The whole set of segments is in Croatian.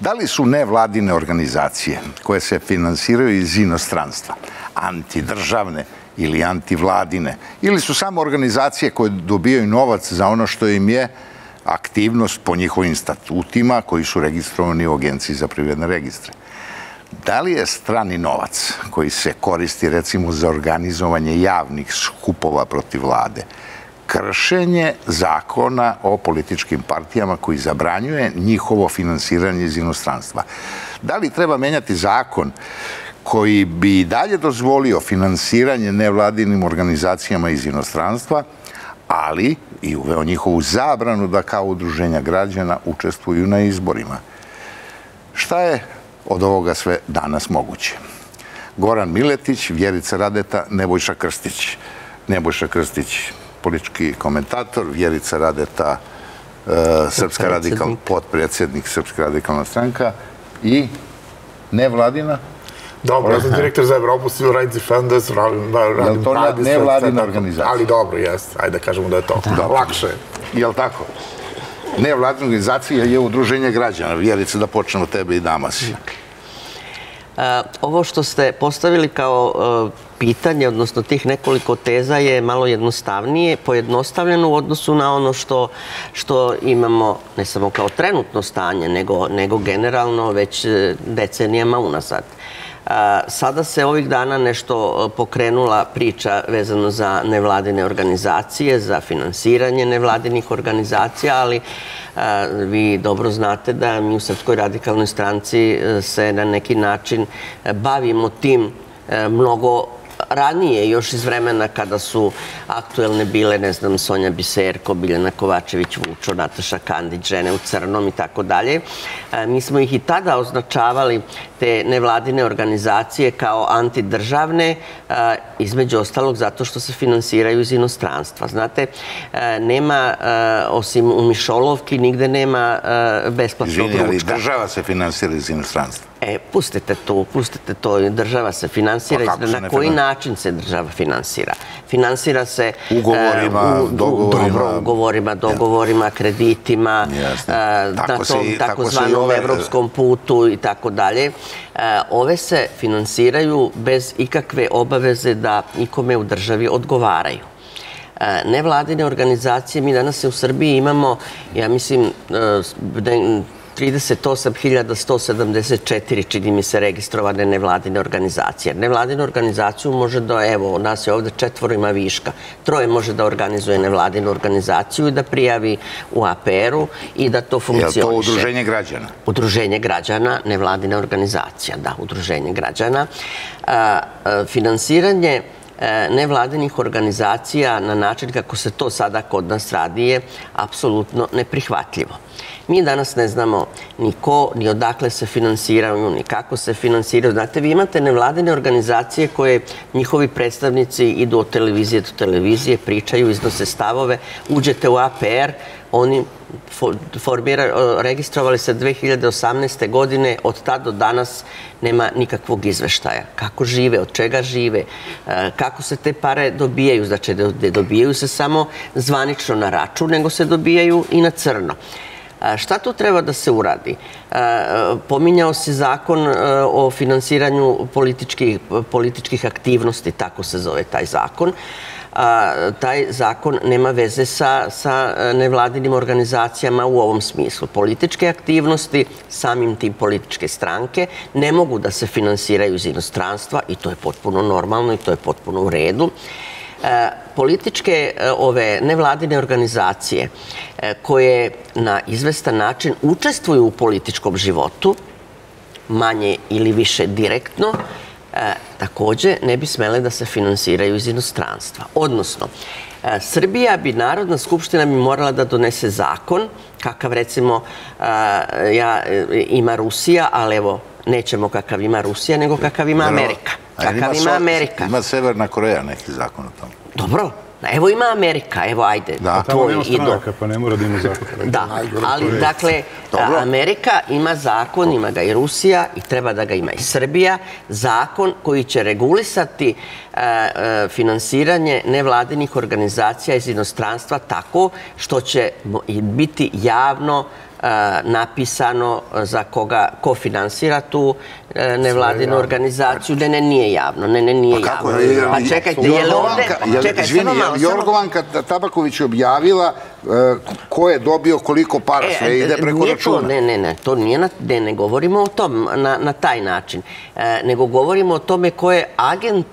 Da li su nevladine organizacije koje se finansiraju iz inostranstva, antidržavne ili antivladine, ili su samo organizacije koje dobijaju novac za ono što im je aktivnost po njihovim statutima koji su registrovani u Agenciji za privredne registre? Da li je strani novac koji se koristi recimo za organizovanje javnih skupova protiv vlade kršenje zakona o političkim partijama koji zabranjuje njihovo finansiranje iz inostranstva? Da li treba menjati zakon koji bi i dalje dozvolio finansiranje nevladinim organizacijama iz inostranstva, ali i uveo njihovu zabranu da kao udruženja građana učestvuju na izborima? Šta je od ovoga sve danas moguće? Goran Miletić, Vjerica Radeta, Nebojša Krstić. Nebojša Krstić, politički komentator, Vjerica Radeta, potpredsjednik Srpska radikalna stranka i nevladina. Dobro, ja sam direktor za Evropu, Rajt Fondacije, radim to nevladina organizacija. Ali dobro, jeste, ajde da kažemo da je to lakše. Je li tako? Nevladina organizacija je udruženje građana. Vjerica, da počnemo tebe i Damasi. Ovo što ste postavili kao pitanje, odnosno tih nekoliko teza, je malo jednostavnije, pojednostavljeno u odnosu na ono što imamo ne samo kao trenutno stanje, nego generalno već decenijama unazad. Sada se ovih dana nešto pokrenula priča vezano za nevladine organizacije, za finansiranje nevladinih organizacija, ali vi dobro znate da mi u Srpskoj radikalnoj stranci se na neki način bavimo tim mnogo ranije, još iz vremena kada su aktuelne bile, ne znam, Sonja Biserko, Biljana Kovačević, Vučo, Nataša Kandić, žene u crnom i tako dalje. Mi smo ih i tada označavali, te nevladine organizacije, kao antidržavne, između ostalog zato što se finansiraju iz inostranstva. Znate, nema, osim u Mišolovki, nigde nema besplatnog ručka. Izvini, ali država se finansira iz inostranstva. Pustite to, država se finansira. Na koji način se država finansira? Finansira se ugovorima, dogovorima, kreditima, takozvanom evropskom putu i tako dalje. Ove se finansiraju bez ikakve obaveze da ikome u državi odgovaraju. Nevladine organizacije, mi danas u Srbiji imamo, ja mislim, 38.174, čini mi se, registrovane nevladine organizacije. Nevladinu organizaciju može da, evo, nas je ovdje četvoro, ima viška. Troje može da organizuje nevladinu organizaciju i da prijavi u APR-u i da to funkcioniše. Je to udruženje građana? Udruženje građana, nevladina organizacija, da, udruženje građana. Finansiranje nevladinih organizacija na način kako se to sada kod nas radi je apsolutno neprihvatljivo. Mi danas ne znamo ni ko, ni odakle se finansiraju, ni kako se finansiraju. Znate, vi imate nevladine organizacije koje njihovi predstavnici idu od televizije do televizije, pričaju, iznose stavove, uđete u APR, oni registrovali se 2018. godine, od tad do danas nema nikakvog izveštaja. Kako žive, od čega žive, kako se te pare dobijaju, znači ne dobijaju se samo zvanično na račun, nego se dobijaju i na crno. Šta tu treba da se uradi? Pominjao se zakon o finansiranju političkih aktivnosti, tako se zove taj zakon. Taj zakon nema veze sa nevladinim organizacijama u ovom smislu. Političke aktivnosti, samim tim političke stranke, ne mogu da se finansiraju iz inostranstva i to je potpuno normalno i to je potpuno u redu. Političke ove nevladine organizacije koje na izvestan način učestvuju u političkom životu, manje ili više direktno, također ne bi smele da se finansiraju iz inostranstva. Odnosno, Srbija bi, Narodna skupština bi morala da donese zakon, kakav recimo ima Rusija, ali evo, nećemo kakav ima Rusija, nego kakav ima Amerika. Kakav ima Amerika. Ima Severna Koreja neki zakon o tom. Dobro. Evo ima Amerika, evo ajde. Tamo imamo stranaka, pa ne mora da ima zakon. Da, ali dakle, Amerika ima zakon, ima ga i Rusija i treba da ga ima i Srbija. Zakon koji će regulisati finansiranje nevladinih organizacija iz inostranstva tako što će biti javno napisano za koga, ko finansira tu nevladinu organizaciju. Ne, ne, nije javno. Ne, ne, nije javno. Pa čekajte, je li ovdje... Čekajte, samo malo. Jorgovanka Tabaković je objavila ko je dobio koliko para, sve ide preko računa. Ne, ne, ne. To nije, ne govorimo o tom na taj način. Nego govorimo o tome ko je agent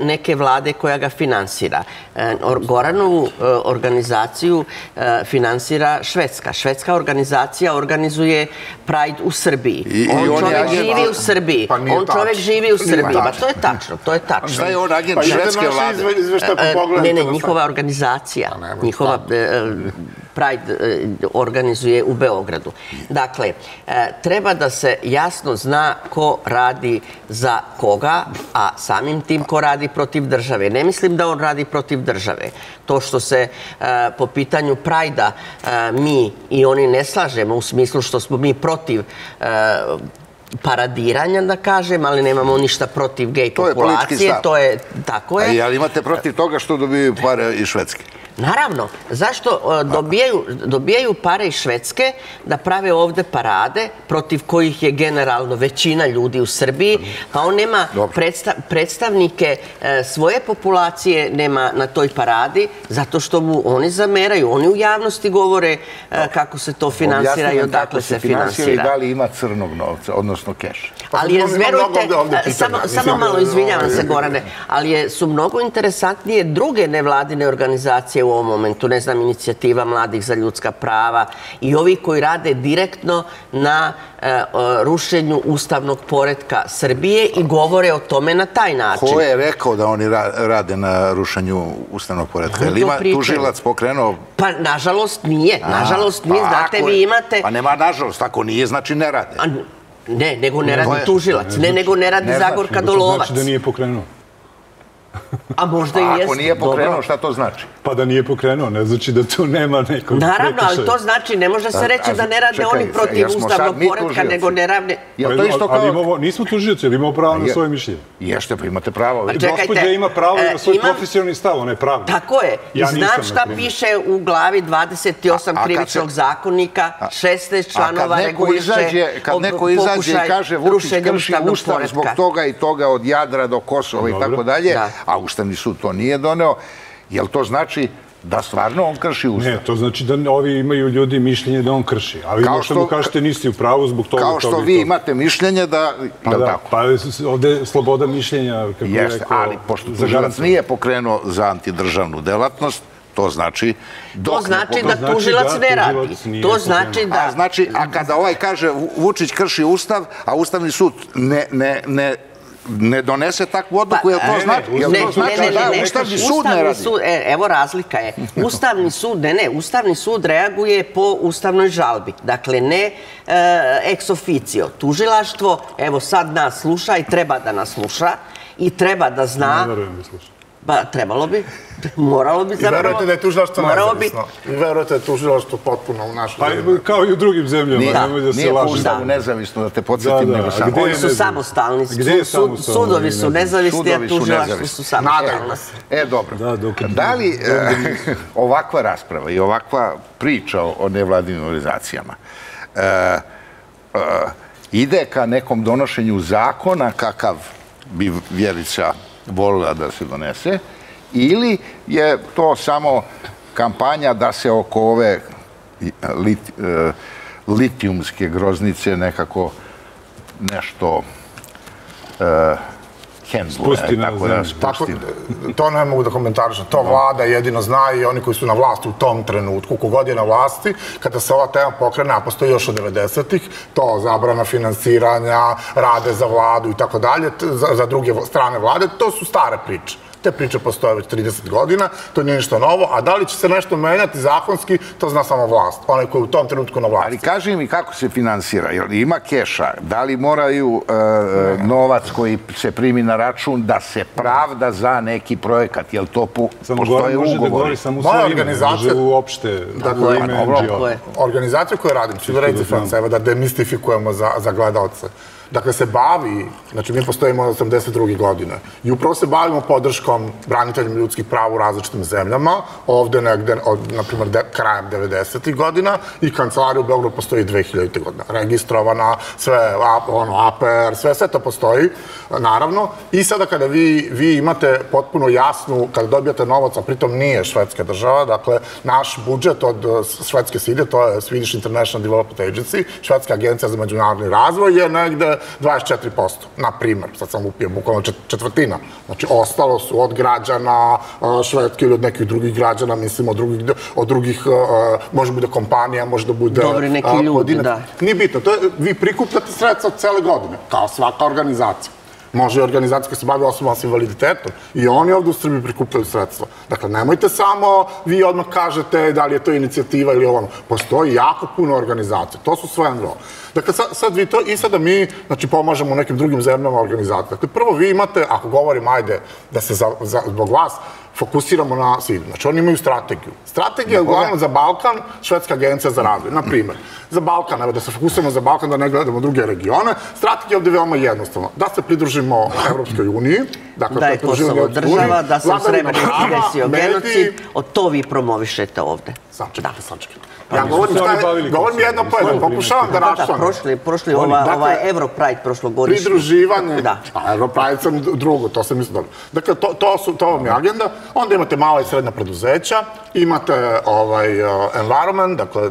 neke vlade koja ga finansira. Goranovu organizaciju finansira Švedska. Švedska organizacija organizuje Pride u Srbiji. On čovjek živi u Srbiji. On čovjek živi u Srbiji. Pa to je tačno, to je tačno. Šta je on agent švedske vlade? Ne, ne, njihova organizacija. Njihova Pride organizuje u Beogradu. Dakle, treba da se jasno zna ko radi za koga, a samim tim ko radi protiv države. Ne mislim da on radi protiv države. To što se po pitanju Pride-a mi i oni ne slažemo, u smislu što smo mi protiv paradiranja, da kažem, ali nemamo ništa protiv gej populacije. To je tako je. Ali imate protiv toga što dobiju pare iz Švedske? Naravno. Zašto dobijaju pare iz Švedske da prave ovde parade protiv kojih je generalno većina ljudi u Srbiji, a on nema predstavnike svoje populacije, nema na toj paradi, zato što mu oni zameraju. Oni u javnosti govore kako se to finansira i odakle se finansira. I da li ima crnog novca, odnosno keša. Ali je, zverujte, samo malo, izvinjavam se Gorane, ali su mnogo interesantnije druge nevladine organizacije u ovom momentu, ne znam, Inicijativa mladih za ljudska prava i ovi koji rade direktno na rušenju ustavnog poretka Srbije i govore o tome na taj način. Ko je rekao da oni rade na rušenju ustavnog poretka? Ili ima tužilac pokrenuo? Pa, nažalost, nije. Nažalost, nije. Znate, vi imate... Pa nema nažalost. Ako nije, znači ne rade. Ne, nego ne radi tužilac. Ne, nego ne radi Zagorka Dolovac. Znači da nije pokrenuo. A možda i jeste. Ako nije pokrenuo, šta to znači? Pa da nije pokrenuo, ne znači da tu nema nekog... Naravno, ali to znači, ne može se reći da ne rade oni protiv ustavnog poretka, nego ne ravne... Nismo tužioci, ali imamo pravo na svoje mišljenje. Jeste, pa imate pravo. Gospodja ima pravo na svoj profesionalni stav, ona je pravna. Tako je. Znam šta piše u glavi 28 krivičnog zakonika, 16 članova reguliše pokušaj rušenja ustavnog poretka. Zbog toga i toga, od Jadra do Kosova i tako dalje, a Ustavni sud to nije doneo, jel to znači da stvarno on krši Ustav? Ne, to znači da ovi imaju ljudi mišljenje da on krši, a vi možete mu kažete niste u pravu zbog toga. Kao što vi imate mišljenje da... Pa da, pa ovdje je sloboda mišljenja. Jeste, ali pošto tužilac nije pokrenuo za antidržavnu delatnost, to znači... To znači da tužilac ne radi. To znači da... A kada ovaj kaže Vučić krši Ustav, a Ustavni sud ne donese takvu odluku, je li to znači? Ne, Ustavni sud ne radi. Evo razlika je. Ustavni sud reaguje po ustavnoj žalbi. Dakle, ne ex officio. Tužilaštvo, evo sad nas sluša i treba da nas sluša i treba da zna... Ne verujem da sluša. Ba, trebalo bi. Moralo bi zapravo. I verujete da je tužilaštvo nezavisno. I verujete da je tužilaštvo potpuno u našoj zemlji. Kao i u drugim zemljama. Nije puštavo nezavisno, da te podsjetim. Oni su samostalni. Sudovi su nezavisni, a tužilaštvo su samostalni. E, dobro. Da li ovakva rasprava i ovakva priča o nevladinim organizacijama ide ka nekom donošenju zakona kakav bi Vjerica volila da se donese, ili je to samo kampanja da se oko ove litijumske groznice nekako nešto hendluje, tako da spustine. To ne mogu da komentarišem. To vlada jedino zna i oni koji su na vlasti u tom trenutku. Kogod je na vlasti, kada se ova tema pokrene, a postoji još od 90-ih, to zabrana finansiranja, rade za vladu i tako dalje, za druge strane vlade, to su stare priče. Te priče postoje već 30 godina, to nije ništa novo, a da li će se nešto menjati zakonski, to zna samo vlast, onaj koji je u tom trenutku na vlasti. Ali kaži mi kako se finansira, jer ima keša, da li moraju novac koji se primi na račun da se pravda za neki projekat, jer to postoje ugovori. Moja organizacija, organizacija koju radim, ću da reci Franca, evo da demistifikujemo za gledalce. Dakle, se bavi, znači mi postojimo od 82. godine i upravo se bavimo podrškom braniteljima ljudskih prava u različitim zemljama, ovde negde, na primjer, krajem 90. godina i kancelarija u Beogradu postoji 2000. godina. Registrovana, sve, ono, APR, sve to postoji, naravno. I sada kada vi imate potpuno jasnu, kada dobijate novac, a pritom nije švedska država, dakle, naš budžet od švedske SIDE, to je Swedish International Development Agency, švedska agencija za međunarodni razvoj, je negde 24%, na primjer, sad sam upio bukvalno četvrtina, znači ostalo su od građana švedske ili od nekih drugih građana, mislim od drugih, može bude kompanija, može da bude... Dobri neki ljudi, da. Nije bitno, vi prikupljate sredstva od cele godine, kao svaka organizacija. Može i organizacija koja se bavi osobama s invaliditetom. I oni ovdje u Srbiji prikupljaju sredstva. Dakle, nemojte samo, vi odmah kažete da li je to inicijativa ili ono. Postoji jako puno organizacija. To su sve NVO. Dakle, sad vi to i sada mi pomažemo u nekim drugim zemljama organizacija. Dakle, prvo vi imate, ako govorim, ajde, da se zbog vas fokusiramo na SIDE. Znači, oni imaju strategiju. Strategija je uglavnom za Balkan, Švedska agencija za razvoj. Naprimjer, za Balkan, evo da se fokusiramo za Balkan, da ne gledamo druge regione, strategija ovdje je veoma jednostavna. Da se pridružimo Evropskoj uniji, da je Kosovo država, da se u Srebrenici desio genocid, to vi promovišete ovde. Sačekajte. Ja govorim jedno po jedno, pokušavam da raščlanim. Prošli ovaj Evropride prošlogodišnji. Pridruživanje, a Evropride sam drugo, to sam mislim dobro. Dakle, to vam je agenda. Onda imate mala i srednja preduzeća, imate environment, dakle,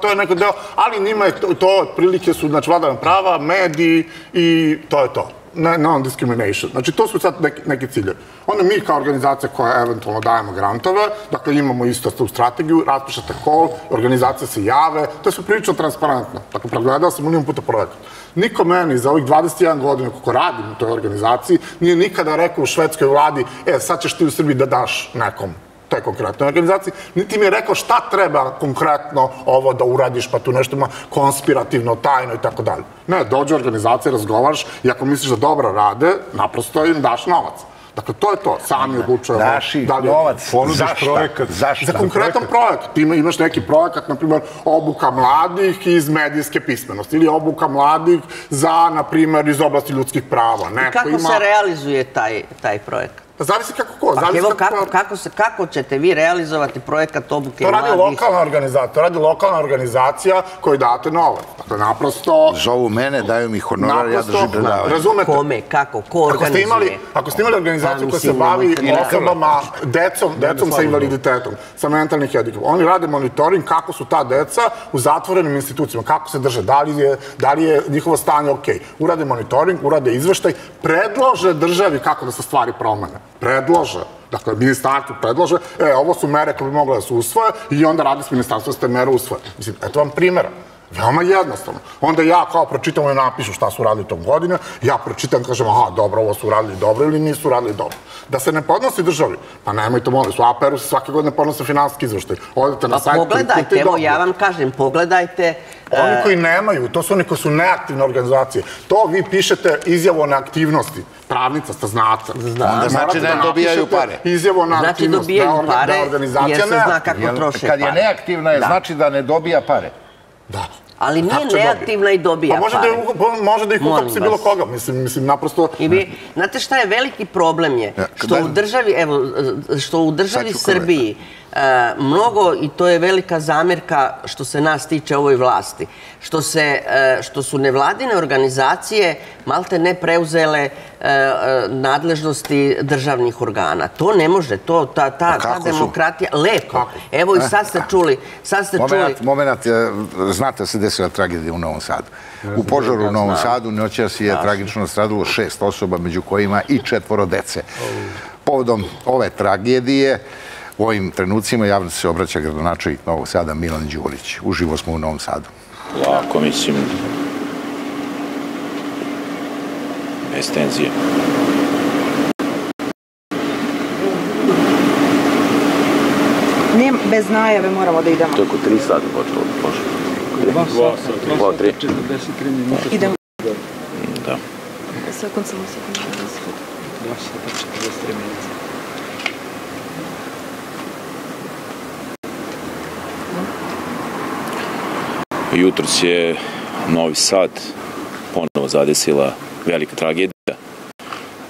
to je neko deo, ali njima je to, prilike su, znači, vladavina prava, mediji i to je to. Non-discrimination. Znači, to su sad neki cilje. Onda mi kao organizacija koja eventualno dajemo grantove, dakle, imamo isto tu strategiju, raspišete call, organizacije se jave, to su prilično transparentno. Dakle, pregledao sam milijon puta projekat. Niko meni za ovih 21 godina koliko radim u toj organizaciji nije nikada rekao u švedskoj vladi, sad ćeš ti u Srbiji da daš nekom toj konkretnoj organizaciji, niti mi je rekao šta treba konkretno ovo da uradiš, pa tu nešto ima konspirativno, tajno i tako dalje. Ne, dođe organizacija, razgovaraš i ako misliš da dobro rade, naprosto im daš novac. Dakle, to je to. Sami odlučujemo. Daš i novac. Za konkretan projekat. Ti imaš neki projekat, na primjer, obuka mladih iz medijske pismenosti ili obuka mladih za, na primjer, iz oblasti ljudskih prava. I kako se realizuje taj projekat? Zavisi kako ko. Kako ćete vi realizovati projekat obuke mladih? To radi lokalna organizacija koju date novac. Dakle, naprosto... Zovu mene, daju mi honorar, ja držim predavanje. Razumete? Kome, kako, ko organizuje? Ako ste imali organizaciju koja se bavi osobama, decom sa invaliditetom, sa mentalnih handikepa, oni rade monitoring kako su ta deca u zatvorenim institucijama, kako se drže, da li je njihovo stanje ok. Urade monitoring, urade izveštaj, predlože državi kako da se stvari promene. Predlože, dakle, ministarstvo predlože, ovo su mere koje bi mogla da se usvoje i onda radi s ministarstvom da se te mere usvoje. Mislim, eto vam primjera. Veoma jednostavno. Onda ja kao pročitam i napišu šta su radili tog godine, ja pročitam i kažem, aha, dobro, ovo su radili dobro ili nisu radili dobro. Da se ne podnosi državi, pa nemojte, molim, u APR-u se svake godine podnose finansijski izveštaj. Odete na sajt, pogledajte, evo, ja vam kažem, pogledajte. Oni koji nemaju, to su oni koji su neaktivne organizacije. To vi pišete izjavu o neaktivnosti. Pravnica, ste znate. Onda znači da dobijaju pare. Izjavu o neaktivnosti, da organizacija neaktivna. Kad je neaktivna, znači da ne dobija pare. Da. Ali nije neaktivna i dobija pare. Pa može da ih ukapsi bilo koga. Mislim, naprosto... Znate šta je veliki problem je? Što u državi Srbiji mnogo, i to je velika zamerka što se nas tiče ovoj vlasti, što su nevladine organizacije malte ne preuzele nadležnosti državnih organa. To ne može, ta demokratija... Lepo. Evo i sad ste čuli... Moment, znate se desila tragedija u Novom Sadu. U požaru u Novom Sadu noćas je tragično stradilo 6 osoba, među kojima i 4 dece. Povodom ove tragedije u ovim trenucima javno se obraća gradonačelnik Novog Sada Milan Đurić. Uživo smo u Novom Sadu. Lako, mislim, bez tenzije. Bez najave moramo da idemo. Tako 3 sata počelo da počelo. 2 sata. 43 minuta. Idemo. Da. Sekund samo sekund. 2 sata 43 minuta. Jutros je Novi Sad, dodatno zadesila velika tragedija.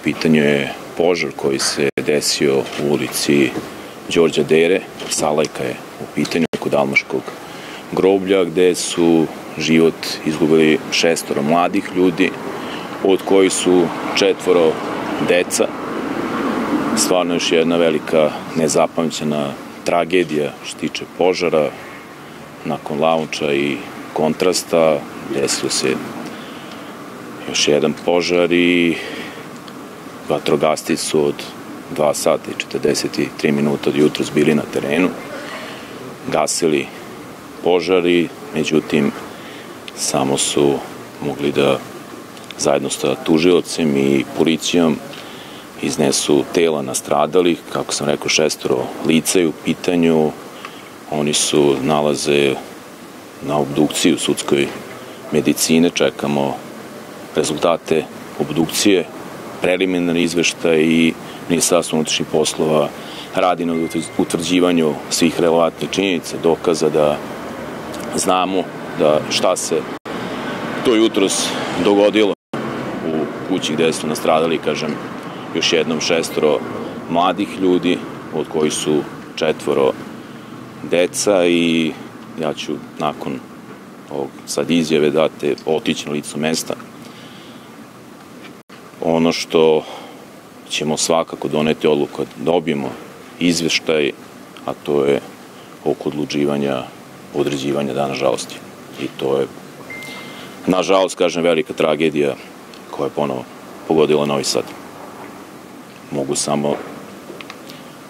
Pitanje je požar koji se desio u ulici Đorđa Dere, Salajka je u pitanju kod Almaškog groblja, gde su život izgubili 6 mladih ljudi, od kojih su 4 deca. Stvarno još jedna velika nezapamćena tragedija što tiče požara. Nakon launča i kontrasta desio se još jedan požar i vatrogasci su od 2 sata i 43 minuta od jutra bili na terenu, gasili požari, međutim samo su mogli da zajedno sa tužiocem i policijom iznesu tela nastradalih, kako sam rekao 6 lica je u pitanju, oni su nalaze na obdukciji u sudskoj medicine, čekamo rezultate obdukcije, preliminarni izveštaj i Ministarstvo unutrašnjih poslova radi na utvrđivanju svih relevantnih činjenica, dokaza da znamo da šta se to jutros dogodilo u kući gde su nastradali, kažem, još jednom 6 mladih ljudi, od kojih su 4 deca i ja ću nakon ovog sad izjave date otići na licu mesta. Ono što ćemo svakako doneti odluku kad dobijemo izveštaj, a to je oko određivanja dana žalosti. I to je, nažalost, kažem, velika tragedija koja je ponovo pogodila Novi Sad. Mogu samo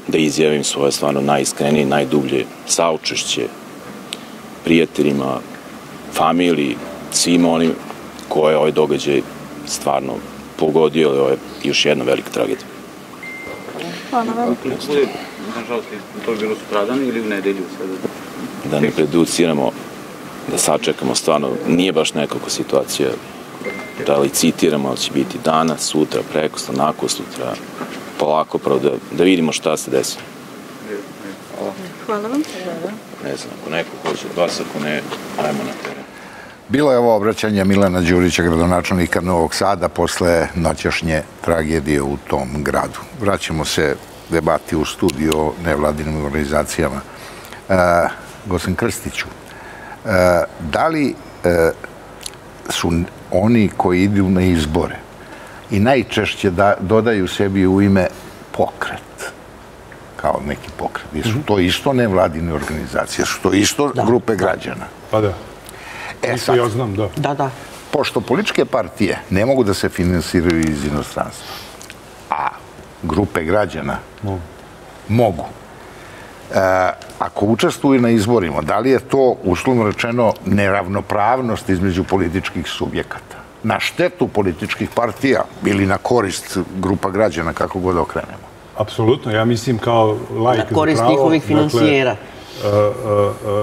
da izjavim svoje stvarno najiskrenije, najdublje saučešće prijateljima, familiji, svima onim koje ovaj događaj stvarno pogodio, ali ovo je još jedna velika tragedija. Hvala vam. Nažalost, to je bilo sutradan ili u nedelju sada? Da ne preduciramo, da sačekamo stvarno, nije baš nekako situacija, da licitiramo, ali će biti danas, sutra, prekosutra, nakosutra, polako, da vidimo šta se desi. Hvala vam. Ne znam, ako neko hoće od vas, ako ne, ajmo na teren. Bilo je ovo obraćanje Milana Đurića, gradonačelnika Novog Sada, posle noćašnje tragedije u tom gradu. Vraćamo se debati u studiju o nevladinim organizacijama. Goran Krstiću, da li su oni koji idu na izbore i najčešće dodaju sebi u ime pokret, kao neki pokret, jer su to isto nevladine organizacije, su to isto grupe građana? Pa da. E sad, pošto političke partije ne mogu da se finansiraju iz inostranstva, a grupe građana mogu, ako učestvuju na izborima, da li je to, uslovno rečeno, neravnopravnost između političkih subjekata? Na štetu političkih partija ili na korist grupa građana, kako god okrenemo? Apsolutno, ja mislim kao laik za pravo. Na korist njihovih finansijera.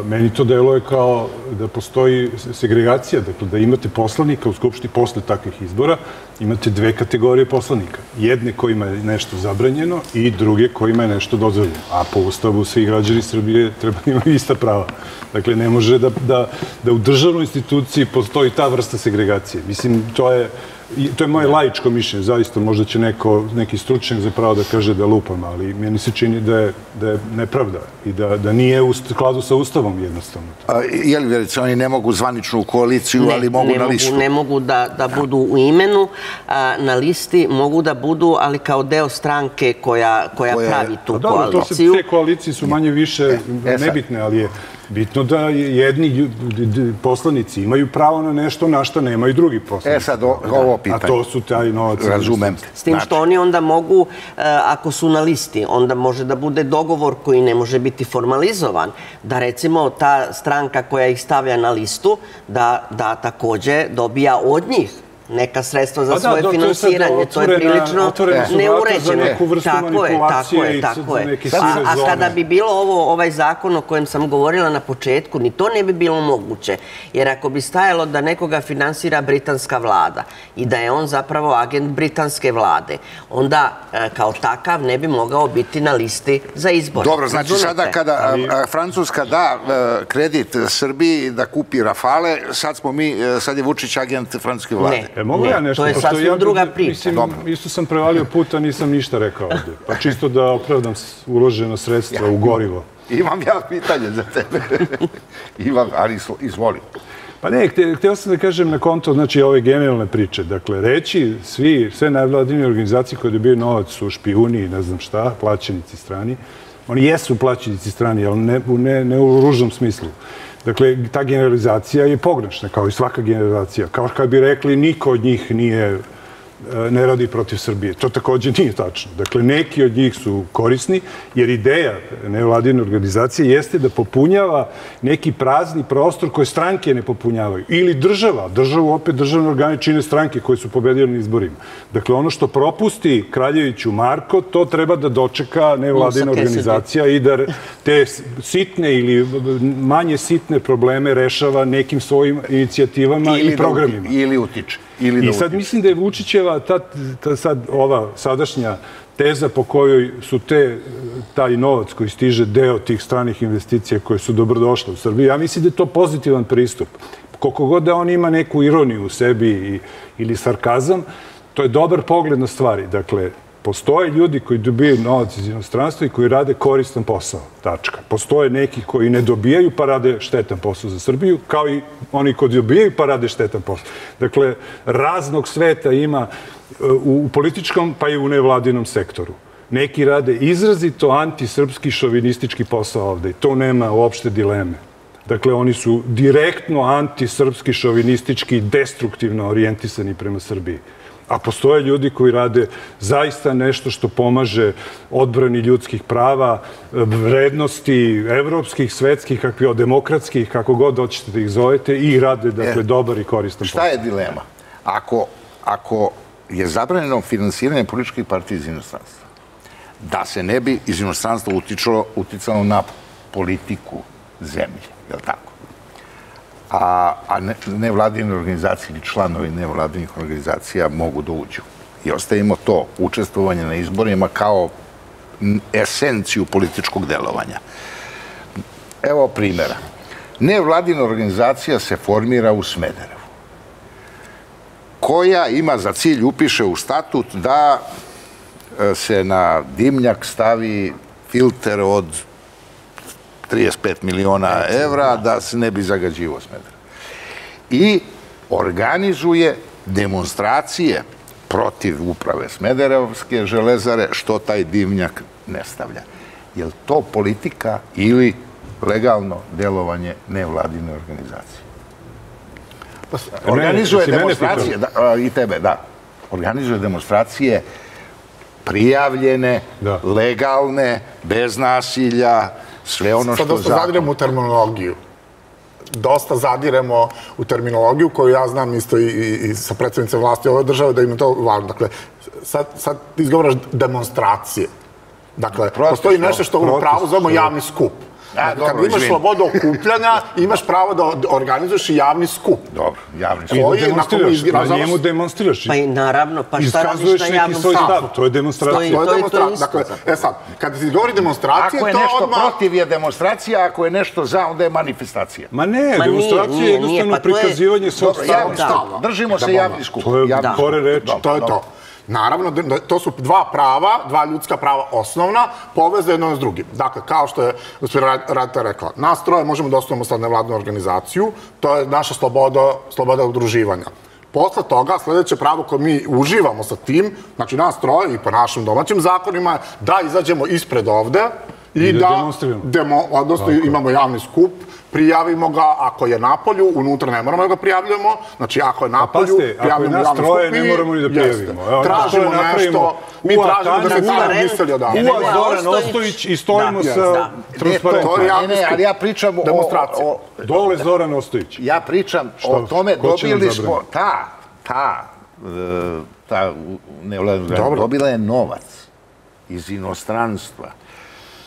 Meni to deluje kao da postoji segregacija, dakle da imate poslanika u Skupštini posle takvih izbora, imate 2 kategorije poslanika. Jedne kojima je nešto zabranjeno i druge kojima je nešto dozvoljeno. A po Ustavu svi građani Srbije treba da imaju ista prava. Dakle, ne može da u državnoj instituciji postoji ta vrsta segregacije. Mislim, to je moje laičko mišljenje, zaista možda će neki stručnjak zapravo da kaže da lupam, ali meni se čini da je nepravda i da nije u skladu sa Ustavom jednostavno. Je li, Vjerica, oni ne mogu zvanično u koaliciju, ali mogu na listu? Ne mogu da budu u imenu, na listi mogu da budu, ali kao deo stranke koja pravi tu koaliciju. Te koalicije su manje više nebitne, ali je bitno da jedni poslanici imaju pravo na nešto na što nemaju drugi poslanici. E sad, ovo pitanje. A to su taj novac. Razumem. S tim što oni onda mogu, ako su na listi, onda može da bude dogovor koji ne može biti formalizovan. Da recimo ta stranka koja ih stavlja na listu, da takođe dobija od njih neka sredstva za svoje finansiranje. To je prilično neuređeno. Tako je, tako je, tako je. A kada bi bilo ovaj zakon o kojem sam govorila na početku, ni to ne bi bilo moguće. Jer ako bi stajalo da nekoga finansira britanska vlada i da je on zapravo agent britanske vlade, onda kao takav ne bi mogao biti na listi za izbor. Dobro, znači sada kada Francuska da kredit Srbiji da kupi Rafale, sad je Vučić agent francuske vlade. Mogu ja nešto? To je sasvim druga priča. Isto sam prevalio put, a nisam ništa rekao ovdje. Pa čisto da opravdam uloženo sredstva u gorivo. Imam ja pitanje za tebe. Imam, ali izvoli. Pa ne, htio sam da kažem na konto ove genijalne priče. Dakle, reći sve nevladine organizacije koje dobiju novac su špijuni i ne znam šta, plaćenici strani. Oni jesu plaćenici strani, ali ne u ružnom smislu. Dakle, ta generalizacija je pogrešna, kao i svaka generalizacija. Kao kad bi rekli, niko od njih ne radi protiv Srbije. To također nije tačno. Dakle, neki od njih su korisni, jer ideja nevladine organizacije jeste da popunjava neki prazni prostor koje stranke ne popunjavaju. Ili država. Državu, opet državne organe čine stranke koje su pobedile na izborima. Dakle, ono što propusti Kraljeviću Marko, to treba da dočeka nevladina organizacija i da te sitne ili manje sitne probleme rešava nekim svojim inicijativama i programima. Ili utiče. I sad mislim da je Vučićeva ova sadašnja teza po kojoj su taj novac koji stiže deo tih stranih investicija koje su dobrodošle u Srbiji, ja mislim da je to pozitivan pristup. Koliko god da on ima neku ironiju u sebi ili sarkazam, to je dobar pogled na stvari. Dakle, postoje ljudi koji dobijaju novac iz inostranstva i koji rade koristan posao, tačka. Postoje neki koji ne dobijaju pa rade štetan posao za Srbiju, kao i oni koji dobijaju pa rade štetan posao. Dakle, raznog sveta ima u političkom pa i u nevladinom sektoru. Neki rade izrazito antisrpski šovinistički posao ovde i to nema uopšte dileme. Dakle, oni su direktno antisrpski šovinistički destruktivno orijentisani prema Srbiji. A postoje ljudi koji rade zaista nešto što pomaže odbrani ljudskih prava, vrednosti evropskih, svetskih, kakvi od demokratskih, kako god doćete da ih zovete, i rade, dakle, dobar i koristan posao. Šta je dilema? Ako je zabranjeno finansiranje političkih partija iz inostranstva, da se ne bi iz inostranstva uticalo na politiku zemlje, je li tako? A nevladine organizacije ili članovi nevladinih organizacija mogu da uđu. I ostavimo to učestvovanje na izborima kao esenciju političkog delovanja. Evo primjera. Nevladina organizacija se formira u Smederevu, koja ima za cilj, upiše u statut, da se na dimnjak stavi filter od 35 miliona evra, da se ne bi zagađivo Smederevo. I organizuje demonstracije protiv uprave Smederevske železare, što taj dimnjak ne stavlja. Je li to politika ili legalno delovanje nevladine organizacije? Organizuje demonstracije, i tebe, da. Organizuje demonstracije prijavljene, legalne, bez nasilja, sve ono što zakon. Sad dosta zadiremo u terminologiju. Dosta zadiremo u terminologiju koju ja znam isto i sa predstavnicima vlasti ove države da im je to važno. Dakle, sad izgovaraš demonstracije. Dakle, postoji nešto što u pravu zovemo javni skup. Kad imaš slobodu okupljanja, imaš pravo da organizuješ i javni skup. Dobro, javni skup. Pa njemu demonstriraš. Pa i naravno, pa šta radiš na javnom skupu? To je demonstracija. Dakle, sad, kada ti govori demonstracije, to odmah... Ako je nešto protiv je demonstracija, ako je nešto za, onda je manifestacija. Ma ne, demonstracija je jednostavno prikazivanje svog stava. Držimo se javni skup. To je kore reči. To je to. Naravno, to su dva ljudska prava osnovna, poveze jedno s drugim. Dakle, kao što je gospodina Radeta rekla, nas troje možemo da osnovimo sad nevladnu organizaciju, to je naša sloboda udruživanja. Posle toga, sljedeće pravo koje mi uživamo sa tim, znači nas troje i po našim domaćim zakonima, da izađemo ispred ovde i da imamo javni skup, prijavimo ga, ako je na polju, unutra ne moramo da ga prijavljamo, znači ako je na polju, prijavljamo javno skupi, ne moramo ni da prijavimo. Tražimo nešto, mi tražimo da se cijeli misli odavljamo. Uva Zoran Ostojić i stojimo sa transparentom. Ne, ali ja pričam o... Demonstracija. Dole Zoran Ostojić. Ja pričam o tome, dobili smo... Ta dobila je novac iz inostranstva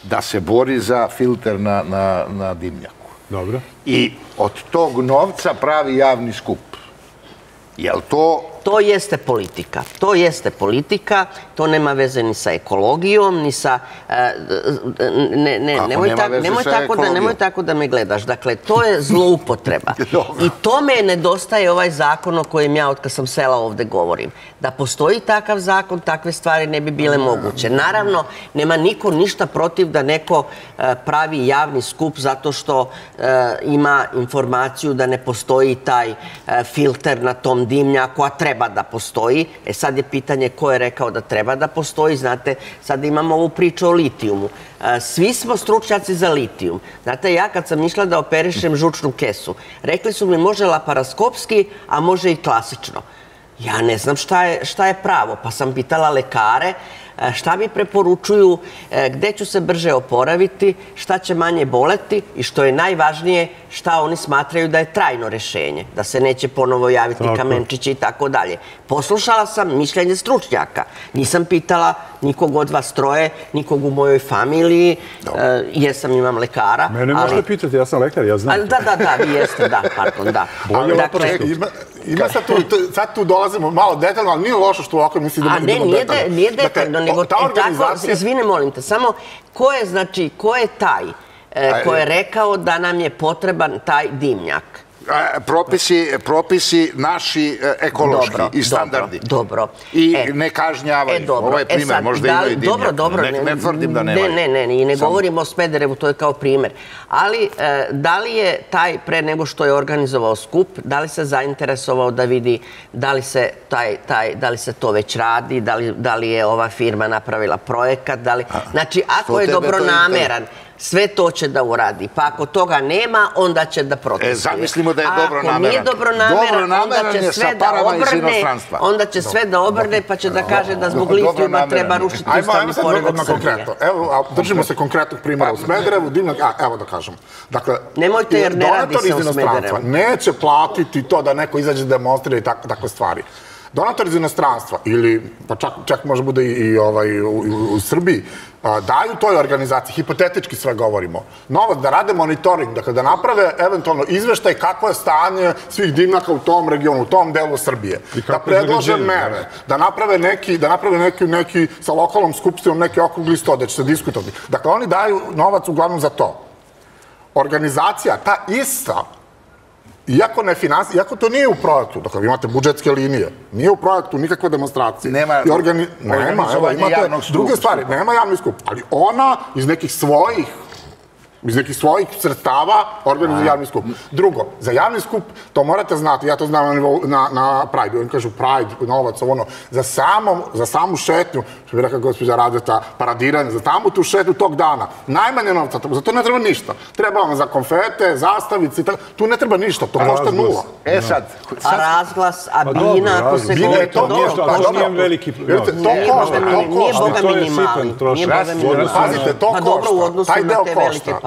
da se bori za filter na dimnjaku. I od tog novca pravi javni skup. Je li to to jeste politika. To jeste politika, to nema veze ni sa ekologijom, ni sa... Nemoj tako da me gledaš. Dakle, to je zloupotreba. I tome nedostaje ovaj zakon o kojem ja, od kad sam sela, ovde govorim. Da postoji takav zakon, takve stvari ne bi bile moguće. Naravno, nema niko ništa protiv da neko pravi javni skup zato što ima informaciju da ne postoji taj filter na tom dimnjaku, a treba da postoji. E sad je pitanje ko je rekao da treba da postoji. Znate, sad imamo ovu priču o litijumu. Svi smo stručnjaci za litijum. Znate, ja kad sam išla da operišem žučnu kesu, rekli su mi može laparoskopski, a može i klasično. Ja ne znam šta je pravo, pa sam pitala lekare šta mi preporučuju, gde ću se brže oporaviti, šta će manje boleti i što je najvažnije, šta oni smatraju da je trajno rešenje, da se neće ponovo javiti kamenčići i tako dalje. Poslušala sam mišljenje stručnjaka. Nisam pitala nikog od vas troje, nikog u mojoj familiji, jesam, imam lekara. Mene možete pitati, ja sam lekar, ja znam. Da, vi jeste, da, pardon, da. Sad tu dolazimo malo detaljno, ali nije lošo što ovako misli da budemo detaljno. A ne, nije detaljno, nego tako, izvine, molim te, samo ko je, znači, ko je taj ko je rekao da nam je potreban taj dimnjak? Propisi naši ekološki i standardi. Dobro. I ne kažnjavaju. Ovo je primjer, možda imaju dimnjak. Ne tvrdim da nemaju. Ne, i ne govorimo o Smederevu, to je kao primjer. Ali da li je taj, pre nego što je organizovao skup, da li se zainteresovao da vidi da li se to već radi, da li je ova firma napravila projekat, da li... Znači, ako je dobronameran, sve to će da uradi. Pa ako toga nema, onda će da protestuje. Zamislimo da je dobronameran. Ako nije dobronameran, onda će sve da obrne, pa će da kaže da zbog litijuma treba rušiti ustavni poredak Srbije. Držimo se konkretnog primjera u Smederevu. Evo da kažem. Nemojte, jer ne radi se u Smederevu. Neće platiti to da neko izađe da demonstrira i takve stvari. Donator iz inostranstva, ili pa čak može bude i u Srbiji, daju toj organizaciji, hipotetički sve govorimo, novac da rade monitoring, dakle da naprave eventualno izveštaj kako je stanje svih dimnjaka u tom regionu, u tom delu Srbije. Da predlože mere, da naprave neki sa lokalnom skupštinom, neki okrugli sto, da će se diskutovati. Dakle, oni daju novac uglavnom za to. Organizacija, ta ista, iako to nije u projektu, dakle, imate budžetske linije, nije u projektu nikakve demonstracije. Nema, evo, imate druge stvari, nema javni skup, ali ona iz nekih svojih sredstava organizuje javni skup. Drugo, za javni skup, to morate znati, ja to znam na Pride, oni kažu Pride, novac, ono, za samu šetnju, što bi rekla gospođa Radeta, paradiranje, za samu tu šetnju tog dana, najmanje novca, za to ne treba ništa. Treba vam za konfete, zastavice, tu ne treba ništa, to košta nula. E sad, a razglas, a bina, ako se govori, to nije veliki problem. To košta, to košta. Pazite, to košta, taj deo košta.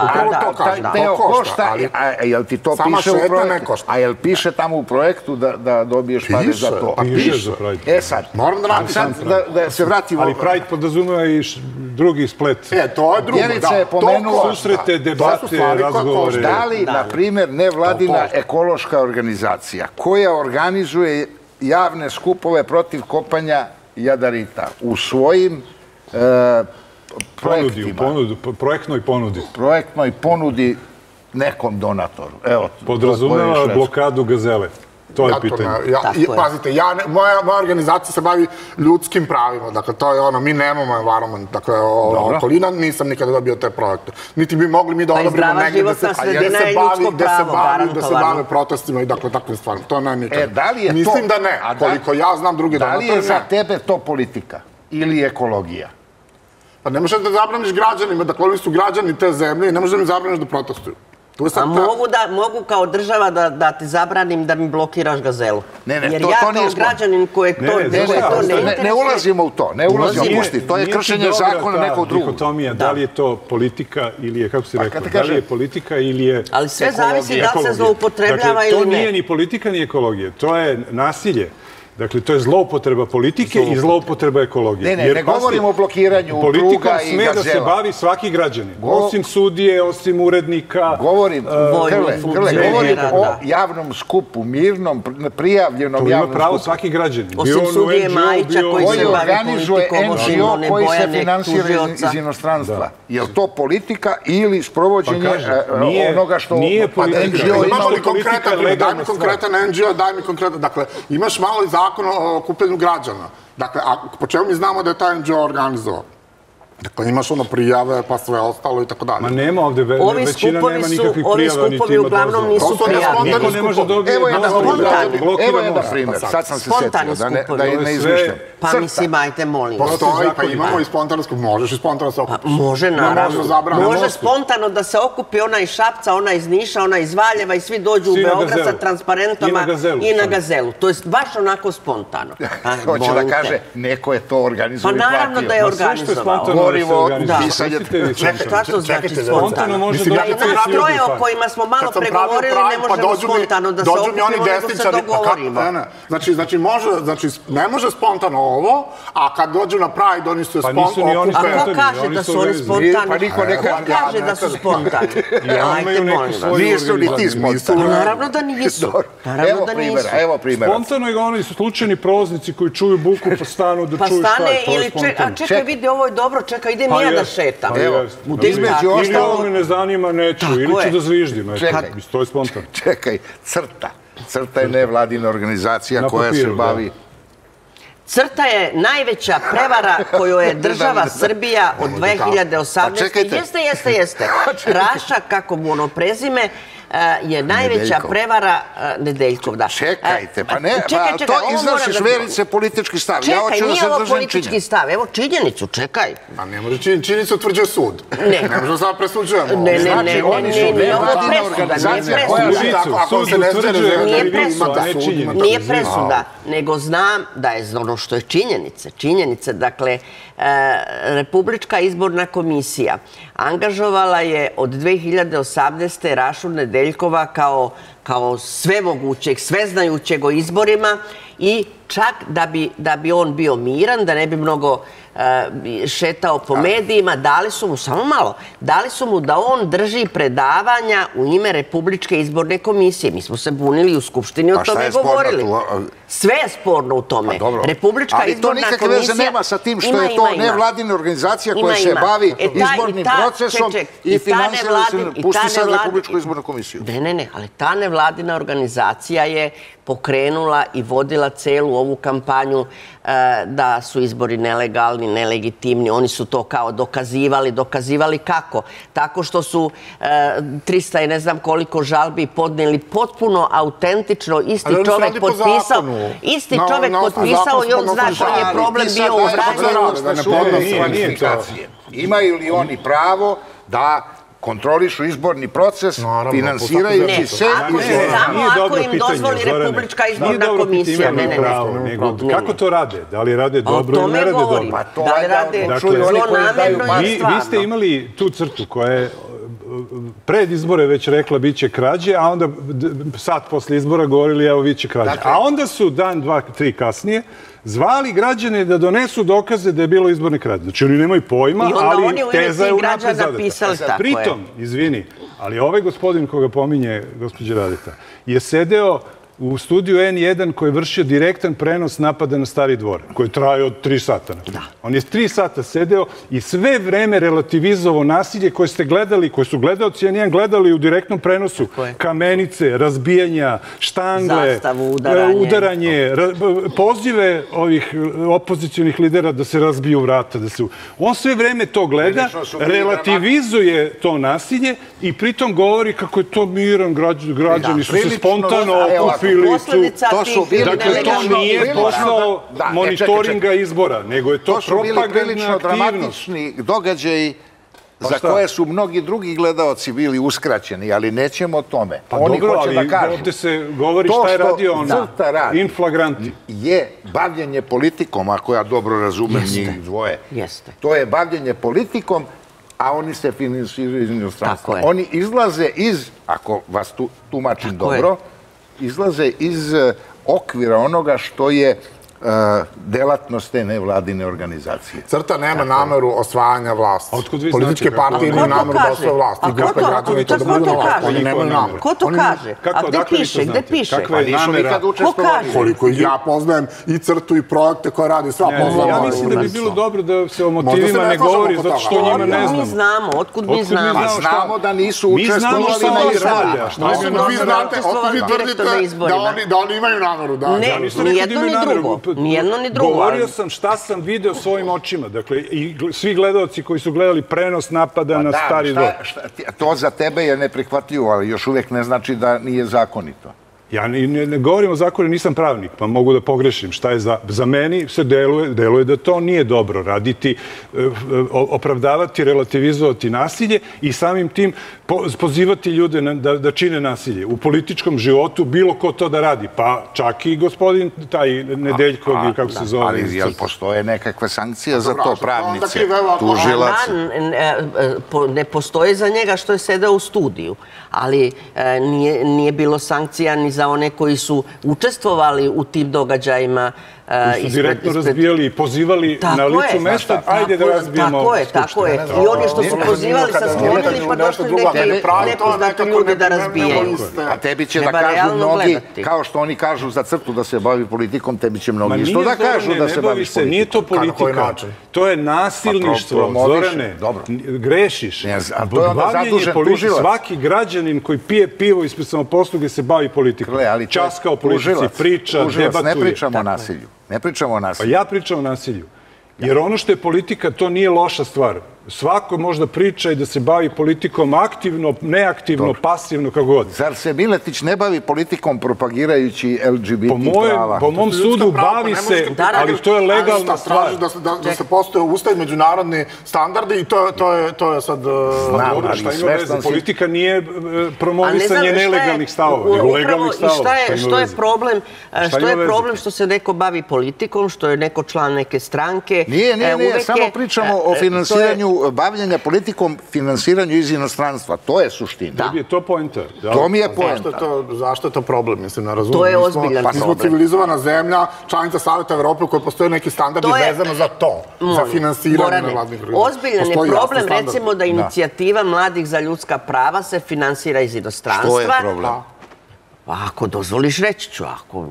Deo košta, a jel ti to piše u projektu? A jel piše tamo u projektu da dobiješ pare za to? Piše. E sad, da se vratimo... Ali Pride podrazumeva i drugi splet. E, to je drugo. Vjerica je pomenula... Susrete, debate, razgovore. Da li, na primjer, nevladina ekološka organizacija koja organizuje javne skupove protiv kopanja jadarita u svojim projektima. Projektnoj ponudi nekom donatoru. Podrazumeva blokadu Gazele. To je pitanje. Pazite, moja organizacija se bavi ljudskim pravima. Dakle, to je ono, mi nemamo environment. Dakle, okolina, nisam nikada dobio te projekte. Niti bi mogli mi da odobrimo negdje da se bave protestima i dakle, takvim stvarima. To ne nikada. Mislim da ne. Koliko ja znam drugi donatori, ne. Da li je za tebe to politika ili ekologija? Pa ne možeš da zabraniš građanima, dakle oni su građani te zemlje i ne možeš da mi zabraniš da protestuju. A mogu kao država da ti zabranim da mi blokiraš Gazelu. Jer ja kao građanin koje to ne interesuje... Ne ulazimo u to, ne ulazimo, pušti. To je kršenje zakona nekog drugog. Dikotomija, da li je to politika ili je, kako si rekao, da li je politika ili je ekologija. Ali sve zavisi da li se zloupotrebljava ili ne. To nije ni politika ni ekologija, to je nasilje. Dakle, to je zloupotreba politike i zloupotreba ekologije. Ne, ne govorimo o blokiranju druga i gazela. Politikom sme da se bavi svaki građanin. Osim sudije, osim urednika. Govorim o javnom skupu, mirnom, prijavljenom javnom skupu. To ima pravo svaki građanin. Osim sudije Majića koji se bavi politikom, NGO koji se finansira iz inostranstva. Je li to politika ili sprovođenje onoga što... Nije politika. Daj mi konkretan NGO, daj mi konkretan... Dakle, imaš malo za zakon o okupljanju građana. Dakle, po čemu mi znamo da je taj NGO organizovao? Dakle, imaš ono prijave, pa sve ostalo i tako dalje. Ma nema ovde, većina nema nikakvih prijava, niti ima dozvora. Ovi skupovi uglavnom nisu prijavljeni. Niko ne može dobiti dozvora da blokira most. Sad sam se setio, da ne izmišljam. Pa mislim, ajte, molim. Postoji, pa imamo i spontano skup. Možeš i spontano se okupiš. Može, naravno. Može spontano da se okupi ona iz Šapca, ona iz Niša, ona iz Valjeva i svi dođu u Beograd sa transparentama i na Gazelu. To je baš onako spontano. Hoće da kaže, neko je to organizovao i platio. Čekajte, spontano može dođe. Ima troje o kojima smo malo pregovorili, ne možemo spontano da se okupimo, nego da se dogovorimo. Ne može spontano ovo, a kad dođu na Pride, oni su spontano. A ko kaže da su oni spontano? Ko kaže da su spontano? Ajde, molim. Nisu li ti spontano? Naravno da nisu. Evo primjera. Spontano je oni su slučajni prolaznici koji čuju buku pa stanu da čuju šta je. Pa stane ili čekaj, vidi, ovo je dobro, čekaj, idem ja da šetam. Ili ovo me ne zanima, neću, ili ću da zviždim. To je spontano. Čekaj, Crta. Crta je nevladina organizacija koja se bavi... Crta je najveća prevara koju je država Srbija od 2018. Jeste. Raša, kako mu ono prezime, je najveća prevara Nedeljkov. Čekajte, pa ne, to iznosiš Vjerice politički stav. Čekaj, nije ovo politički stav, evo činjenicu, čekaj. Pa ne može činjenicu utvrđuje sud. Ne možemo sada presuđujemo. Znači, oni su nevladina organizacija. Nije presuda, nego znam da je ono što je činjenice. Činjenice, dakle, Republička izborna komisija angažovala je od 2018. Rašu Nedeljkova kao svemogućeg, sveznajućeg o izborima i čak da bi on bio miran, da ne bi mnogo šetao po medijima, dali su mu, samo malo, dali su mu da on drži predavanja u ime Republičke izborne komisije. Mi smo se bunili u Skupštini, o tome govorili. Sve je sporno u tome. Republička izborna komisija... Ali to nikakve veze nema sa tim što je to nevladina organizacija koja se bavi izbornim procesom i finansirala se, pušti sad Republičku izbornu komisiju. Ne, ali ta nevladina organizacija je pokrenula i vodila celu ovu kampanju da su izbori nelegalni, nelegitimni. Oni su to kao dokazivali kako? Tako što su 300 i ne znam koliko žalbi podnijeli potpuno autentično, isti čovek potpisao i on zna što je problem bio u Rajtu. Imaju li oni pravo da kontrolišu izborni proces, finansirajući se... Samo ako im dozvoli Republička izborna komisija. Kako to rade? Da li rade dobro ili ne rade dobro? Da li rade zlonamerno ili stvarno? Vi ste imali tu Crtu koja je pred izbore već rekla bit će krađe, a onda sat posle izbora govorili evo bit će krađe. A onda su dan, dva, tri kasnije zvali građane da donesu dokaze da je bilo izborne krađe. Znači, oni nemaju pojma, ali teza je unapred zadata. Pritom, izvini, ali ovaj gospodin koga pominje, gospođa Radeta, je sedeo u studiju N1 koji je vršio direktan prenos napada na Stari dvor, koji traje od 3 sata. On je 3 sata sedeo i sve vreme relativizovao nasilje koje ste gledali, koje su gledaoci N1 gledali u direktnom prenosu. Kamenice, razbijanja, štangle, udaranje, pozive ovih opozicionih lidera da se razbiju vrata. On sve vreme to gleda, relativizuje to nasilje i pritom govori kako je to miran, građani su se spontano okupili. Dakle, to nije posao monitoringa izbora, nego je to propagandna aktivnost. To su bili prilično dramatični događaji za koje su mnogi drugi gledaoci bili uskraćeni, ali nećemo o tome. Oni hoće da kažu. Ovdje se govori šta je radio on inflagranti. Je bavljenje politikom, ako ja dobro razumem njih dvoje. To je bavljenje politikom, a oni se finansiraju iz inostranstva. Oni izlaze iz, ako vas tumačim dobro, izlaze iz okvira onoga što je delatnost te nevladine organizacije. Crta nema nameru osvajanja vlasti. Političke partije imaju nameru da osvaja vlasti. Ko to kaže? A gde piše? Gde piše? Ko kaže? Koliko ja poznajem i Crtu i projekte koje radi sva poznava. Ja mislim da bi bilo dobro da se o motivima ne govori, zato što njima ne znamo. Mi znamo, otkud mi znamo. Znamo da nisu učestvovali na izborima. Otkud vi tvrdite da oni imaju nameru? Ne, ni jedno ni drugo. Nijedno ni drugo. Govorio sam šta sam video svojim očima. Dakle, i svi gledalci koji su gledali prenos napada na stari dom. To za tebe je neprihvatljivo, ali još uvijek ne znači da nije zakonito. Ja ne govorim o zakonu, nisam pravnik, pa mogu da pogrešim šta je za meni. Se deluje da to nije dobro raditi, opravdavati, relativizovati nasilje i samim tim pozivati ljude da čine nasilje. U političkom životu bilo ko to da radi, pa čak i gospodin taj Nedeljkov ili kako se zove. Ali jel postoje nekakve sankcije za to, pravnici, tužilaci? Ne postoje za njega što je sedeo u studiju, ali nije bilo sankcija ni za one koji su učestvovali u tim događajima. Koji su direktno razbijali i pozivali na licu mesta, ajde da razbijemo skupštine. Tako je, tako je. I oni što su pozivali sa skupštine, pa došli neke nepoznate ljude da razbijaju. A tebi će da kažu mnogi, kao što oni kažu za Crtu da se bavi politikom, tebi će mnogi isto da kažu da se baviš politikom. Nije to politika, to je nasilništvo, Zorane. Grešiš. Svaki građanin koji pije pivo ispred samoposluge se bavi politikom. Časka o politici, priča, debatuje. Ne pričamo o nasilju. Ne pričamo o nasilju. Pa ja pričam o nasilju. Jer ono što je politika, to nije loša stvar. Svako možda priča i da se bavi politikom aktivno, neaktivno, pasivno, kako god. Zar se Miletić ne bavi politikom propagirajući LGBT prava? Po mom sudu bavi se, ali to je legalna stvar. Da se postoje ustav i međunarodni standardi i to je sad... Znam, ali svestan si... Politika nije promovisanje nelegalnih stavova, nego legalnih stavova. Što je problem? Što je problem što se neko bavi politikom, što je neko član neke stranke? Nije, samo pričamo o finansiranju bavljenja politikom, finansiranju iz inostranstva. To je suština. To je to poenta. To mi je poenta. Zašto je to problem? Mislim, ne razumijem. To je ozbiljan problem. Mi smo civilizovana zemlja, članica Saveta Evrope u kojoj postoje neki standardi vezano za to. Za finansiranje nevladnih organizacija. Ozbiljan je problem, recimo, da inicijativa mladih za ljudska prava se finansira iz inostranstva. Što je problem? Pa ako dozvoliš, reći ću. Ako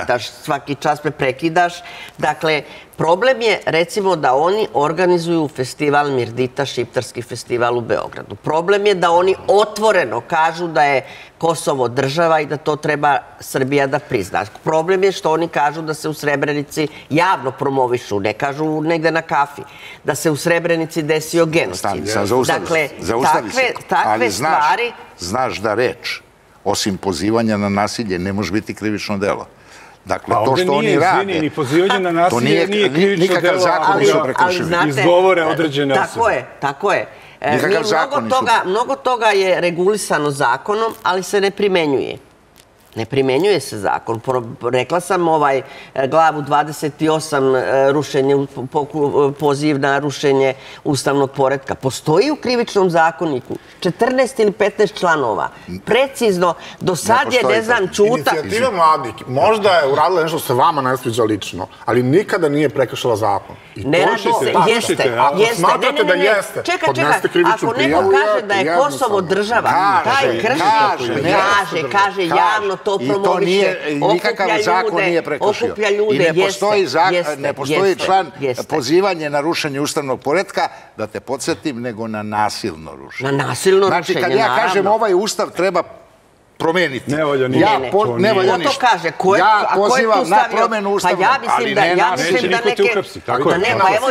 pitaš, svaki čas me prekidaš. Dakle, problem je, recimo, da oni organizuju festival Mirdita, šiptarski festival u Beogradu. Problem je da oni otvoreno kažu da je Kosovo država i da to treba Srbija da prizna. Problem je što oni kažu da se u Srebrenici javno promovišu, ne kažu negde na kafi, da se u Srebrenici desio genocid. Dakle, takve stvari... Znaš da reč, osim pozivanja na nasilje, ne može biti krivično delo. Dakle, to što oni rade, to nije nikakav zakon su prekršili. Izgovore određene osobe. Tako je, tako je. Mnogo toga je regulisano zakonom, ali se ne primenjuje. Ne primenjuje se zakon. Rekla sam glavu 28, poziv na rušenje ustavnog poretka. Postoji u krivičnom zakoniku 14 ili 15 članova. Precizno, do sad je, ne znam, Ćuta... Inicijativa mladih možda je uradila nešto se vama ne sviđa lično, ali nikada nije prekršila zakon. Ne radi se, jeste. Ako smatrate da jeste, podnesite krivičnu prijavu. Ako neko kaže da je Kosovo država, taj kaže javno, to promoviše, okuplja ljude. I ne postoji član pozivanje na rušenje ustavnog poretka, da te podsjetim, nego na nasilno rušenje. Na nasilno rušenje, naravno. Znači, kad ja kažem ovaj ustav treba promeniti. Ne volja ništa. Ne volja ništa. Ja pozivam na promenu ustavnog. Ali ne nasilje. Niko te ukrpsi. Evo,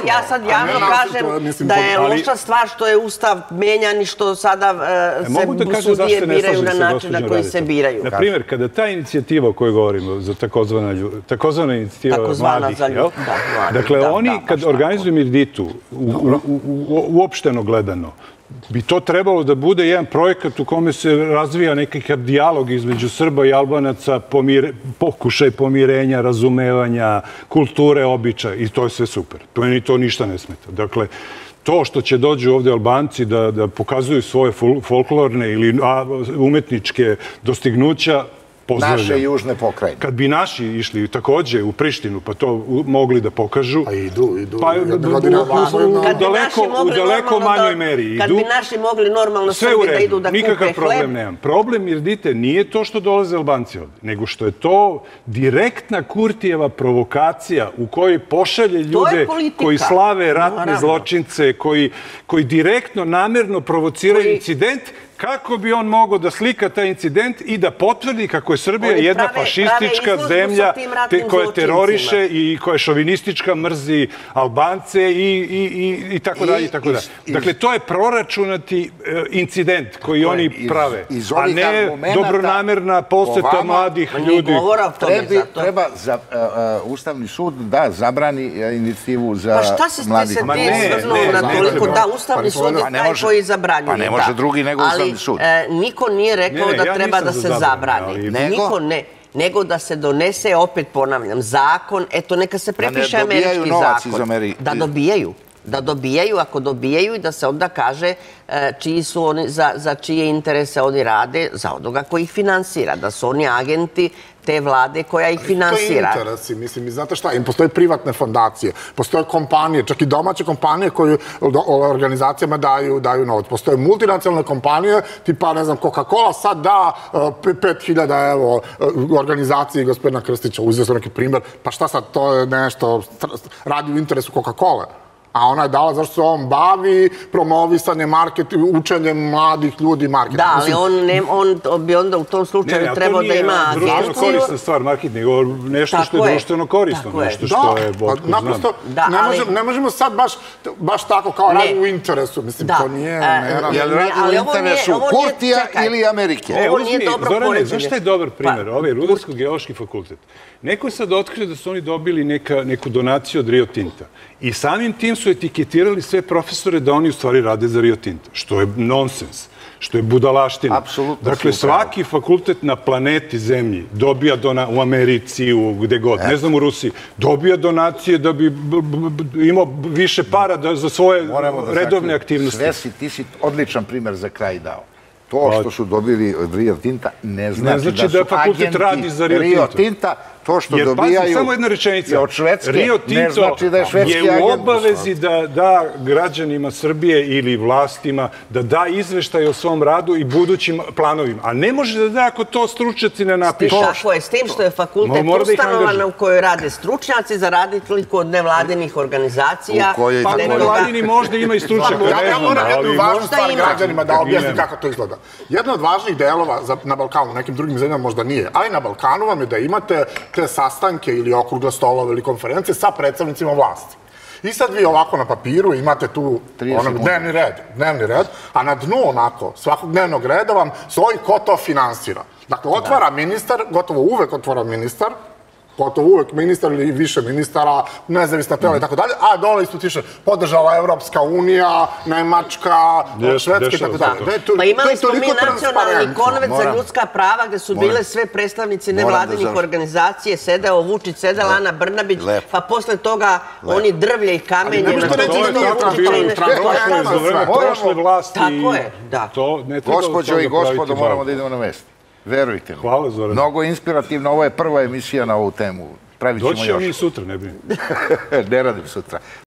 ja sad javno kažem da je loša stvar što je ustav menjan i što sada se sudije biraju na način na koji se biraju. Naprimjer, kada ta inicijativa o kojoj govorimo, za takozvana inicijativa mladih, dakle, oni kad organizuju Mirditu, uopšteno gledano, bi to trebalo da bude jedan projekat u kome se razvija nekakav dijalog između Srba i Albanaca, pokušaj pomirenja, razumevanja, kulture, običaja, i to je sve super. Meni to ništa ne smeta. Dakle, to što će dođu ovdje Albanci da pokazuju svoje folklorne ili umetničke dostignuća, naše južne pokrajine. Kad bi naši išli takođe u Prištinu, pa to mogli da pokažu... A idu. U daleko manjoj meri idu. Kad bi naši mogli normalno Srbi da idu da kupe hleb... Sve u redu, nikakav problem nemam. Problem, jer dite, nije to što dolaze Albanci ovde, nego što je to direktna Kurtijeva provokacija u kojoj pošalje ljude koji slave ratne zločince, koji direktno, namerno provociraju incident... Kako bi on mogao da slika taj incident i da potvrdi kako je Srbija jedna fašistička zemlja koja teroriše i koja je šovinistička, mrzi Albance i tako dalje i tako dalje. Dakle, to je proračunati incident koji oni prave, a ne dobronamerna poseta mladih ljudi. Treba Ustavni sud da zabrani inicijativu za mladih. Pa šta se sve desilo na toliko? Da, Ustavni sud je taj koji zabranjuje. Pa ne može drugi nego Ustavni sud. Niko nije rekao da treba da se zabrani. Niko ne. Nego da se donese, opet ponavljam, zakon, eto neka se prepiše američki zakon. Da dobijaju. Da dobijaju, ako dobijaju i da se onda kaže čiji su oni, za čije interese oni rade, za onoga koji ih finansira, da su oni agenti te vlade koja ih finansira. To je interesi, mislim, i znate šta, im postoje privatne fondacije, postoje kompanije, čak i domaće kompanije koje organizacijama daju novac. Postoje multinacionalne kompanije, tipa, ne znam, Coca-Cola sad da 5000 evo organizaciji gospodina Krstića, uzeo sam neki primjer, pa šta sad, to je nešto, radi u interesu Coca-Cola. A ona je dala zašto se on bavi promovisanje marketinga, učenjem mladih ljudi marketinga. Da, ali on bi onda u tom slučaju trebao da ima agenciju. Ne, to nije korisna stvar marketinga, nešto što je društveno korisno, nešto što je botko znam. Naprosto, ne možemo sad baš tako kao radi u interesu. Mislim, to nije... Jel radi u interesu Kurtija ili Amerike? Ovo nije dobro poređenje. Zorane, znaš šta je dobar primjer? Ovo je Rudarsko-geološki fakultet. Neko je sad otkrio da su oni dobili neku donaciju od Rio Tinta. I samim tim su etiketirali sve profesore da oni u stvari rade za Rio Tinto, što je nonsens, što je budalaština. Dakle, svaki fakultet na planeti Zemlji dobija u Americi, gde god, ne znam u Rusiji, dobija donacije da bi imao više para za svoje redovne aktivnosti. Svesi, ti si odličan primer za kraj dao. To što su dobili od Rio Tinta ne znači da su agenti Rio Tinta. To što dobijaju je od Švedske, ne znači da je švedski agent. Rio Tinto je u obavezi da da građanima Srbije ili vlastima da da izveštaj o svom radu i budućim planovima. A ne može da da ako to stručnjaci ne napišu. Tako je, s tim što je fakultet ustanovana u kojoj rade stručnjaci za razliku od nevladinih organizacija. Pa nevladini možda ima i stručnjaka. Ja moram jednu važnu stvar građanima da objasnim kako to izgleda. Jedna od važnih delova na Balkanu, nekim drugim zemljama možda nije, ali na Balkanu vam je da imate sastanke ili okrugle stolove ili konferencije sa predstavnicima vlasti. I sad vi ovako na papiru imate tu dnevni red, a na dnu onako svakog dnevnog reda vam stoji ko to finansira. Dakle, otvara ministar, gotovo uvek otvara ministar, gotovo uvek ministar ili više ministara, nezavisna tela i tako dalje, a dole isto tiše podržala Evropska unija, Nemačka, Švedska i tako dalje. Pa imali smo mi nacionalni konvent za ljudska prava gde su bile sve predstavnici nevladinih organizacije, sedeo Vučić, sedela Ana Brnabić, pa posle toga oni drvlje i kamenje. To je tako bilo i za vreme prošle vlasti. Tako je, da. Gospođo i gospodo, moramo da idemo na mesto. Verujte mi. Hvala, Zorane. Mnogo inspirativno. Ovo je prva emisija na ovu temu. Doći ćemo mi sutra, ne bih. Ne radim sutra.